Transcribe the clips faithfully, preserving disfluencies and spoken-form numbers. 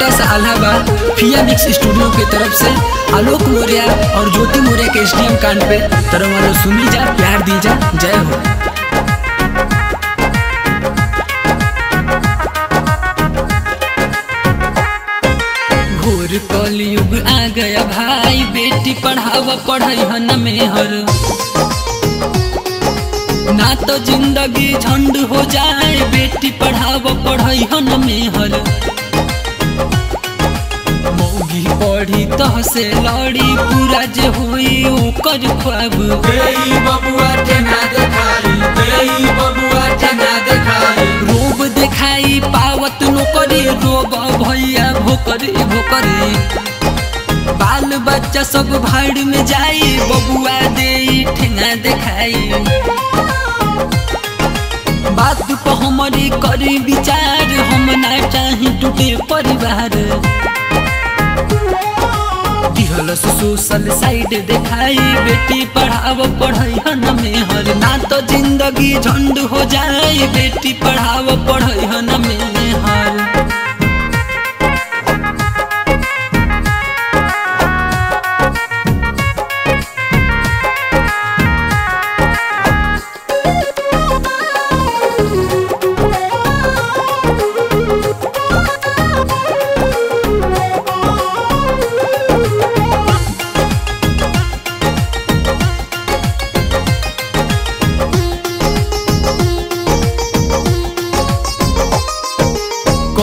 छोटा सा Allahabad फिया mix studio की तरफ से आलोक मौर्या और ज्योति मौर्या के एसडीएम कांड पे तरह वालों सुनी जा, प्यार दी जा। जय हो। घोर कलयुग आ गया भाई, बेटी पढ़ावा पढ़ाई में हर ना तो जिंदगी झंड हो जाए, बेटी पढ़ावा पढ़ाई में हर। मौगी पढ़ी तह तो से लड़ी, पूरा जे हुई ओकर ख्वाब बबुआ ठेना देखाई, बबुआ ठेना देखाई। रोब देखाई पावत नौकरी, रोब भैया भोकरी भोकरी। बाल बच्चा सब भाड़ में जाई, बबुआ दे ठेंगा देखाई। बात पर हमारी करी विचार, हम ना चाहे टूटे परिवार। सोशल साइड दिखाई, बेटी पढ़ाव पढ़ाई में हर ना तो जिंदगी झंड हो जाए, बेटी पढ़ाव पढ़ाई में हर।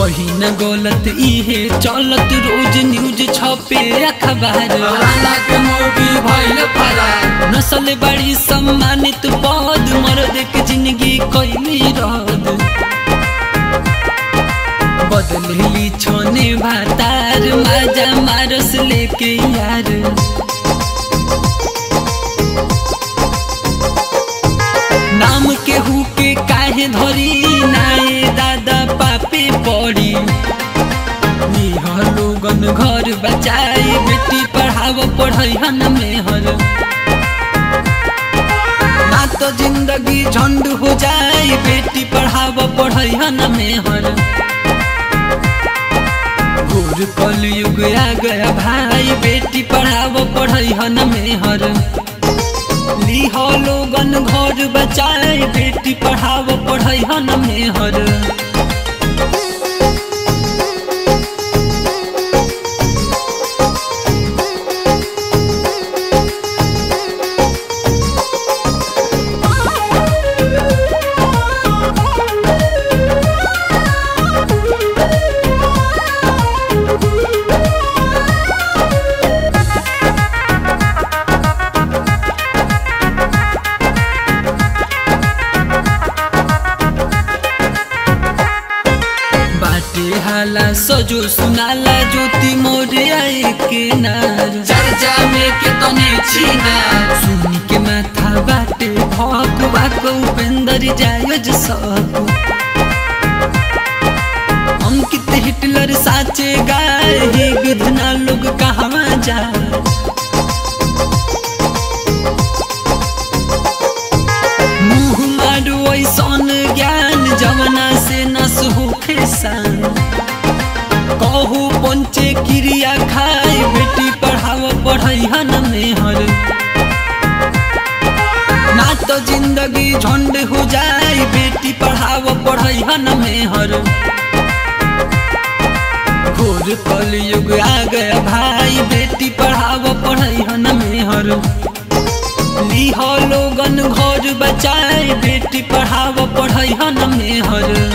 कहीं न गलत इहे चलत, रोज न्यूज छपे अखबार। नस्ल बड़ी सम्मानित पद, मर्द के जिंदगी कैली रद। बदलली छोने भातार, माजा मारस लेके यार। नाम केहू के काहे धरी, नाए दादा पापे पड़ी। निहर लोगन घर बचाई, बेटी पढ़ाव पढ़ाई में हर ना तो जिंदगी झंड हो जाए, बेटी पढ़ाव पढ़ाई में हर। घोर कलयुग आ गया भाई, बेटी पढ़ाव पढ़ाई में हर। लिहा लोगन घर बचाए, बेटी पढ़ाव पढ़ाई में हर। हाला सजो सुनाला ज्योति मौर्या के नार, चर्चा में के तो छीना। सुन के माथा बाटे भगवा को उपेंदर जायज सब। अंकित हिटलर साचे गाय, ये विधना लोग कहाँ जा। मुँह मारो ऐसन ज्ञान, जवना से नस होखे सान। कहू पंचे क्रिया खाए, बेटी पढ़ाव पढ़ाई में हर ना तो जिंदगी झंड हो जाए, बेटी पढ़ाव पढ़ाई में हर। घोर कलयुग आ गया भाई, बेटी पढ़ाव पढ़ाई में हर। लिहा लोगन घर बचाए, बेटी पढ़ाव पढ़ाई में हर।